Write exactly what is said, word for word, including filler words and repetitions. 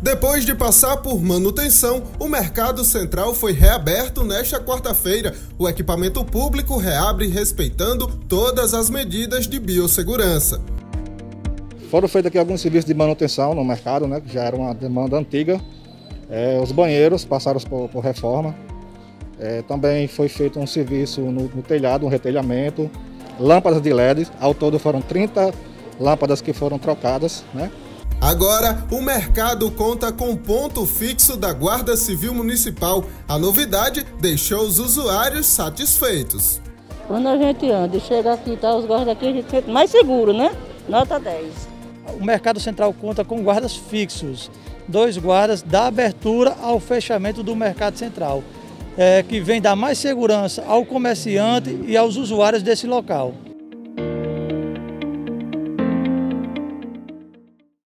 Depois de passar por manutenção, o Mercado Central foi reaberto nesta quarta-feira. O equipamento público reabre respeitando todas as medidas de biossegurança. Foram feitos aqui alguns serviços de manutenção no mercado, né, que já era uma demanda antiga. É, os banheiros passaram por, por reforma. É, também foi feito um serviço no, no telhado, um retelhamento, lâmpadas de L E D. Ao todo foram trinta lâmpadas que foram trocadas, né? Agora, o mercado conta com ponto fixo da Guarda Civil Municipal. A novidade deixou os usuários satisfeitos. Quando a gente anda e chega aqui, tá, os guardas aqui, a gente sente mais seguro, né? Nota dez. O Mercado Central conta com guardas fixos, dois guardas da abertura ao fechamento do Mercado Central, é, que vem dar mais segurança ao comerciante e aos usuários desse local.